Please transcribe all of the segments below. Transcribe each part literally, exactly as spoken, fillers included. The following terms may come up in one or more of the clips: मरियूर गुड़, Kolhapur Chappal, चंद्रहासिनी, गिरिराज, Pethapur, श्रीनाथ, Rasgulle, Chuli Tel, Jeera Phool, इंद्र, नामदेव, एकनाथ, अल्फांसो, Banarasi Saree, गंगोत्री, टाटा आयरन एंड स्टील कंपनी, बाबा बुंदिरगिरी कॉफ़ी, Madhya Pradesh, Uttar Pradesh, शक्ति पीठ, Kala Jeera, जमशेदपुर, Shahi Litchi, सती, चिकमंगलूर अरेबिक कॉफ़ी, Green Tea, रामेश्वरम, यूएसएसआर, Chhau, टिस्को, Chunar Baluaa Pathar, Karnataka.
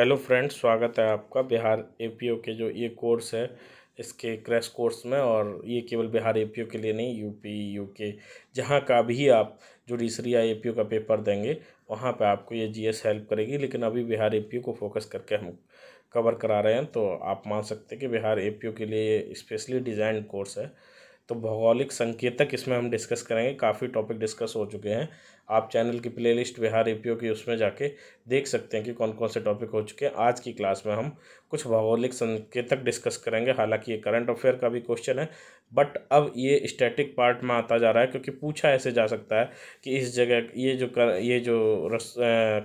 Hello friends, स्वागत है आपका बिहार एपीओ के जो ये कोर्स है इसके क्रैश कोर्स में। और ये केवल बिहार एपीओ के लिए नहीं, यूपी यूके जहाँ का भी आप जुडिशरी या एपीओ का पेपर देंगे वहाँ पे आपको ये जीएस हेल्प करेगी। लेकिन अभी बिहार एपीओ को फोकस करके हम कवर करा रहे हैं, तो आप मान सकते हैं कि बिहार एपीओ के लिए स्पेशली डिज़ाइन कोर्स है। तो भौगोलिक संकेतक इसमें हम डिस्कस करेंगे। काफ़ी टॉपिक डिस्कस हो चुके हैं, आप चैनल की प्लेलिस्ट बिहार एपीओ की उसमें जाके देख सकते हैं कि कौन कौन से टॉपिक हो चुके हैं। आज की क्लास में हम कुछ भौगोलिक संकेतक डिस्कस करेंगे। हालांकि ये करंट अफेयर का भी क्वेश्चन है, बट अब ये स्टैटिक पार्ट में आता जा रहा है, क्योंकि पूछा ऐसे जा सकता है कि इस जगह ये जो कर, ये जो रस आ,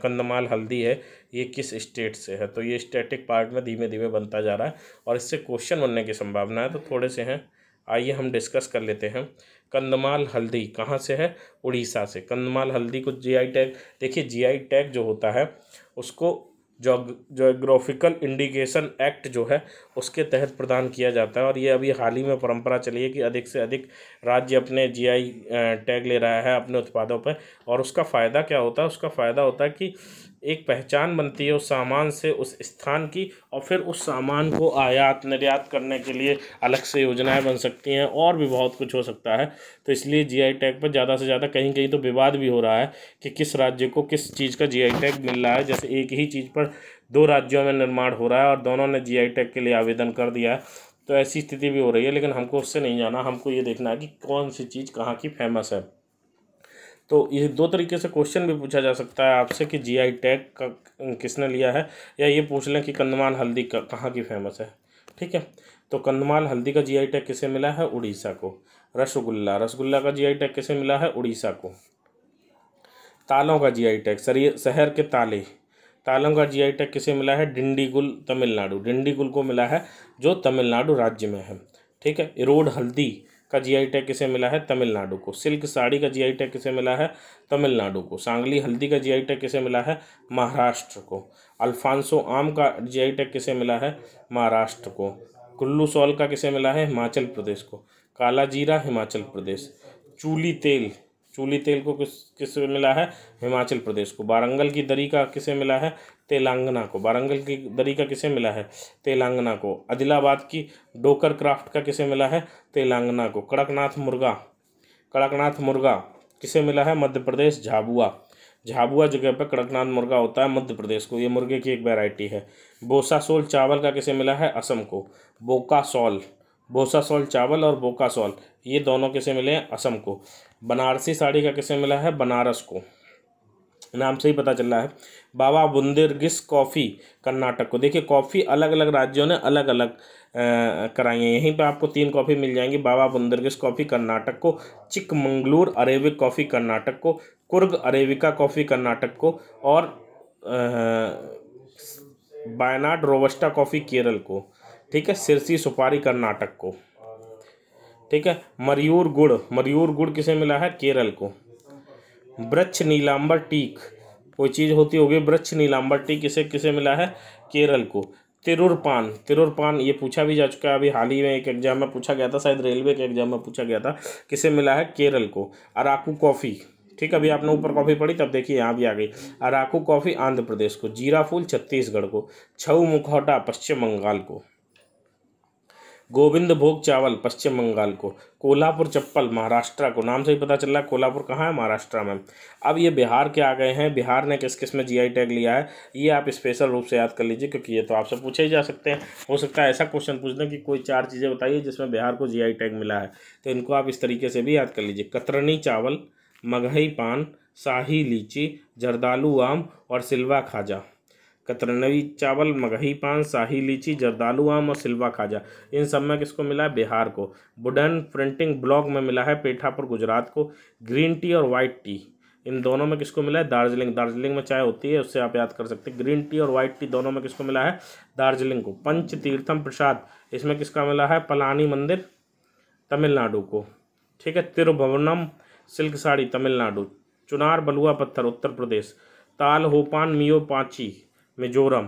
कंदमाल हल्दी है ये किस स्टेट से है। तो ये स्टैटिक पार्ट में धीमे धीमे बनता जा रहा है और इससे क्वेश्चन बनने की संभावना है, तो थोड़े से हैं। आइए हम डिस्कस कर लेते हैं। कंदमाल हल्दी कहाँ से है? उड़ीसा से। कंदमाल हल्दी को जीआई टैग, देखिए जीआई टैग जो होता है उसको जोग्राफिकल इंडिकेशन एक्ट जो है उसके तहत प्रदान किया जाता है। और ये अभी हाल ही में परंपरा चली है कि अधिक से अधिक राज्य अपने जीआई टैग ले रहा है अपने उत्पादों पर। और उसका फ़ायदा क्या होता है? उसका फ़ायदा होता है कि एक पहचान बनती है उस सामान से, उस स्थान की, और फिर उस सामान को आयात निर्यात करने के लिए अलग से योजनाएं बन सकती हैं और भी बहुत कुछ हो सकता है। तो इसलिए जीआई टैग पर ज़्यादा से ज़्यादा कहीं कहीं तो विवाद भी हो रहा है कि किस राज्य को किस चीज़ का जीआई टैग मिल रहा है। जैसे एक ही चीज़ पर दो राज्यों में निर्माण हो रहा है और दोनों ने जीआई टैग के लिए आवेदन कर दिया है, तो ऐसी स्थिति भी हो रही है। लेकिन हमको उससे नहीं जाना, हमको ये देखना है कि कौन सी चीज़ कहाँ की फेमस है। तो ये दो तरीके से क्वेश्चन भी पूछा जा सकता है आपसे कि जीआई टैग का किसने लिया है, या ये पूछ लें कि कंदमाल हल्दी का कहाँ की फेमस है। ठीक है, तो कंदमाल हल्दी का जीआई टैग किसे मिला है? उड़ीसा को। रसगुल्ला, रसगुल्ला का जीआई टैग किसे मिला है? उड़ीसा को। तालों का जीआई टैग, शहर के ताले, तालों का जीआई टैग किसे मिला है? डिंडीगुल, तमिलनाडु। डिंडीगुल को मिला है जो तमिलनाडु राज्य में है। ठीक है, इरोड हल्दी का जीआई टैग किसे मिला है? तमिलनाडु को। सिल्क साड़ी का जीआई टैग किसे मिला है? तमिलनाडु को। सांगली हल्दी का जीआई टैग किसे मिला है? महाराष्ट्र को। अल्फांसो आम का जीआई टैग किसे मिला है? महाराष्ट्र को। कुल्लू सॉल का किसे मिला है? हिमाचल प्रदेश को। काला जीरा, हिमाचल प्रदेश। चूली तेल, चूली तेल को किस किसे मिला है? हिमाचल प्रदेश को। वारंगल की दरी का किसे मिला है? तेलंगाना को। वारंगल की दरी का किसे मिला है? तेलंगाना को। आदिलाबाद की डोकर क्राफ्ट का किसे मिला है? तेलंगाना को। कड़कनाथ मुर्गा, कड़कनाथ मुर्गा किसे मिला है? मध्य प्रदेश, झाबुआ। झाबुआ जगह पर कड़कनाथ मुर्गा होता है, मध्य प्रदेश को। ये मुर्गे की एक वैरायटी है। बोसासोल चावल का किसे मिला है? असम को। बोकासोल, बोसासोल चावल और बोकासोल ये दोनों किसे मिले हैं? असम को। बनारसी साड़ी का किसे मिला है? बनारस को। नाम से ही पता चल रहा है। बाबा बुंदिरगिरी कॉफ़ी कर्नाटक को। देखिए कॉफ़ी अलग अलग राज्यों ने अलग अलग कराई है। यहीं पे आपको तीन कॉफ़ी मिल जाएंगी। बाबा बुंदिरगिरी कॉफ़ी कर्नाटक को, चिकमंगलूर अरेबिक कॉफ़ी कर्नाटक को, कुर्ग अरेबिका कॉफ़ी कर्नाटक को, और वायनाड रोबस्टा कॉफ़ी केरल को। ठीक है, सिरसी सुपारी कर्नाटक को। ठीक है, मरियूर गुड़, मरियूर गुड़ किसे मिला है? केरल को। वृक्ष नीलांबर टीक, कोई चीज़ होती होगी वृक्ष नीलांबर टीक, इसे किसे मिला है? केरल को। तिरुरपान, तिरुरपान ये पूछा भी जा चुका है, अभी हाल ही में एक एग्जाम में पूछा गया था, शायद रेलवे के एग्जाम में पूछा गया था, किसे मिला है? केरल को। अराकू कॉफ़ी, ठीक है, अभी आपने ऊपर कॉफ़ी पढ़ी तब देखिए यहाँ भी आ गई। अराकू कॉफ़ी आंध्र प्रदेश को। जीरा फूल छत्तीसगढ़ को। छऊ मुखौटा पश्चिम बंगाल को। गोविंद भोग चावल पश्चिम बंगाल को। कोल्हापुर चप्पल महाराष्ट्र को। नाम से ही पता चल रहा है कोल्हापुर कहाँ है? महाराष्ट्र में। अब ये बिहार के आ गए हैं। बिहार ने किस किस में जीआई टैग लिया है ये आप स्पेशल रूप से याद कर लीजिए, क्योंकि ये तो आपसे पूछे ही जा सकते हैं। हो सकता है ऐसा क्वेश्चन पूछ दें कि कोई चार चीज़ें बताइए जिसमें बिहार को जीआई टैग मिला है, तो इनको आप इस तरीके से भी याद कर लीजिए। कतरनी चावल, मगही पान, शाही लीची, जर्दालू आम और सिलवा खाजा। कतरनवी चावल, मगही पान, शाही लीची, जर्दालू आम और सिल्वा खाजा, इन सब में किसको मिला है? बिहार को। वुडन प्रिंटिंग ब्लॉक में मिला है पेठापुर गुजरात को। ग्रीन टी और वाइट टी इन दोनों में किसको मिला है? दार्जिलिंग। दार्जिलिंग में चाय होती है, उससे आप याद कर सकते हैं। ग्रीन टी और वाइट टी दोनों में किसको मिला है? दार्जिलिंग को। पंच तीर्थम प्रसाद इसमें किसका मिला है? पलानी मंदिर, तमिलनाडु को। ठीक है, तिरुभवनम सिल्क साड़ी, तमिलनाडु। चुनार बलुआ पत्थर, उत्तर प्रदेश। ताल होपान मियो पाची, मिजोरम।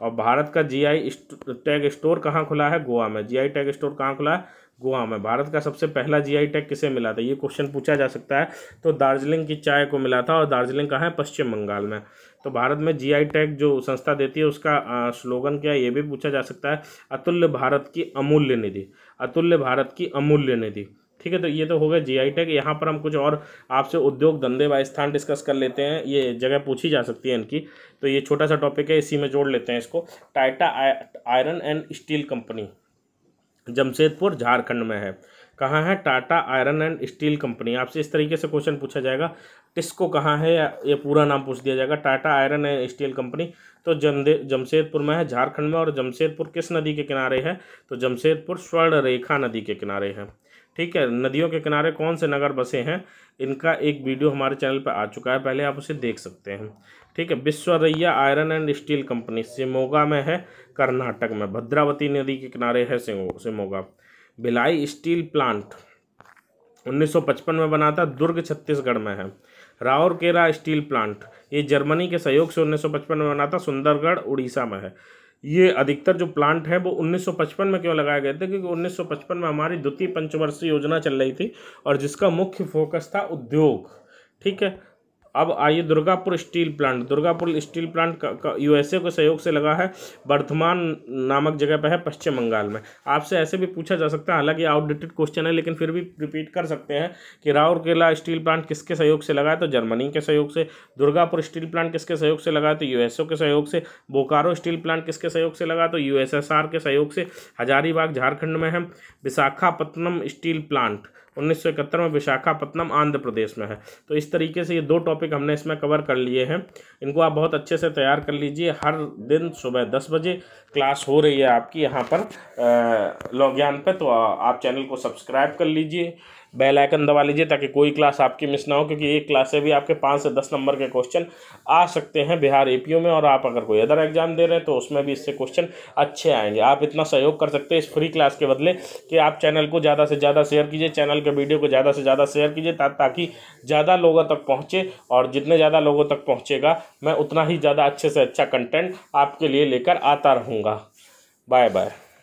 और भारत का जीआई टैग स्टोर कहाँ खुला है? गोवा में। जीआई टैग स्टोर कहाँ खुला है? गोवा में। भारत का सबसे पहला जीआई टैग किसे मिला था ये क्वेश्चन पूछा जा सकता है, तो दार्जिलिंग की चाय को मिला था, और दार्जिलिंग कहाँ है? पश्चिम बंगाल में। तो भारत में जीआई टैग जो संस्था देती है उसका आ, स्लोगन क्या है ये भी पूछा जा सकता है। अतुल्य भारत की अमूल्य निधि, अतुल्य भारत की अमूल्य निधि, ठीक है। तो ये तो हो गया जीआई टैग। यहाँ पर हम कुछ और आपसे उद्योग धंधे व स्थान डिस्कस कर लेते हैं, ये जगह पूछी जा सकती है इनकी, तो ये छोटा सा टॉपिक है, इसी में जोड़ लेते हैं इसको। टाटा आयरन एंड स्टील कंपनी जमशेदपुर Jharkhand में है। कहाँ है? टाटा आयरन एंड स्टील कंपनी। आपसे इस तरीके से क्वेश्चन पूछा जाएगा, टिस्को कहाँ है, ये पूरा नाम पूछ दिया जाएगा। टाटा आयरन एंड स्टील कंपनी तो जमदे जमशेदपुर में है, झारखंड में। और जमशेदपुर किस नदी के किनारे है? तो जमशेदपुर स्वर्ण रेखा नदी के किनारे है, ठीक है। नदियों के किनारे कौन से नगर बसे हैं, इनका एक वीडियो हमारे चैनल पर आ चुका है, पहले आप उसे देख सकते हैं, ठीक है। Visvesvaraya iron and steel company Shimoga में है, कर्नाटक में। भद्रावती नदी के किनारे है शिमोगा। भिलाई स्टील प्लांट उन्नीस सौ पचपन में बना था, दुर्ग छत्तीसगढ़ में है। राउरकेला स्टील प्लांट ये जर्मनी के सहयोग से उन्नीस सौ पचपन में बना था, सुंदरगढ़ उड़ीसा में है। ये अधिकतर जो प्लांट है वो उन्नीस सौ पचपन में क्यों लगाए गए थे? क्योंकि उन्नीस सौ पचपन में हमारी द्वितीय पंचवर्षीय योजना चल रही थी और जिसका मुख्य फोकस था उद्योग, ठीक है। अब आइए Durgapur steel plant. Durgapur steel plant USA के सहयोग से लगा है, वर्धमान नामक जगह पर है, पश्चिम बंगाल में। आपसे ऐसे भी पूछा जा सकता है, हालांकि आउटडेटेड क्वेश्चन है लेकिन फिर भी रिपीट कर सकते हैं कि राउरकेला स्टील प्लांट किसके सहयोग से लगा है? तो जर्मनी के सहयोग से। दुर्गापुर स्टील प्लांट किसके सहयोग से लगा है? तो यूएसए के सहयोग से। बोकारो स्टील प्लांट किसके सहयोग से लगा? तो यूएसएसआर के सहयोग से। हजारीबाग झारखंड में है। विशाखापट्टनम स्टील प्लांट उन्नीस सौ इकहत्तर में, विशाखापट्टनम आंध्र प्रदेश में है। तो इस तरीके से ये दो टॉपिक हमने इसमें कवर कर लिए हैं, इनको आप बहुत अच्छे से तैयार कर लीजिए। हर दिन सुबह दस बजे क्लास हो रही है आपकी यहाँ पर लॉग्यान पे, तो आप चैनल को सब्सक्राइब कर लीजिए, बेल आइकन दबा लीजिए ताकि कोई क्लास आपकी मिस ना हो, क्योंकि एक क्लास से भी आपके पाँच से दस नंबर के क्वेश्चन आ सकते हैं बिहार एपीओ में। और आप अगर कोई अदर एग्जाम दे रहे हैं तो उसमें भी इससे क्वेश्चन अच्छे आएंगे। आप इतना सहयोग कर सकते हैं इस फ्री क्लास के बदले कि आप चैनल को ज़्यादा से ज़्यादा शेयर कीजिए, चैनल के वीडियो को ज़्यादा से ज़्यादा शेयर कीजिए ताकि ज़्यादा लोगों तक पहुँचे, और जितने ज़्यादा लोगों तक पहुँचेगा मैं उतना ही ज़्यादा अच्छे से अच्छा कंटेंट आपके लिए लेकर आता रहूँगा। Bye bye.